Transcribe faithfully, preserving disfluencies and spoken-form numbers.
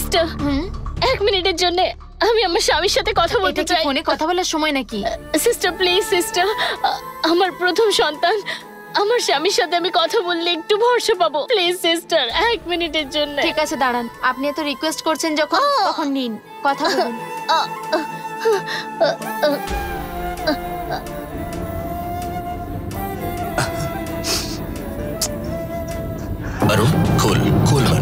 Sister এক মিনিটের জন্য আমি আমার স্বামীর সাথে কথা বলতে চাই। ফোনে কথা বলার সময় নাকি? সিস্টার প্লিজ সিস্টার, আমার প্রথম সন্তান, আমার স্বামীর সাথে আমি কথা বললে একটু ভরসা পাবো। প্লিজ সিস্টার এক মিনিটের জন্য। ঠিক আছে দাঁড়ান, আপনি এত রিকোয়েস্ট করছেন যখন তখন নিন, কথা বলুন। আরো খোল খোল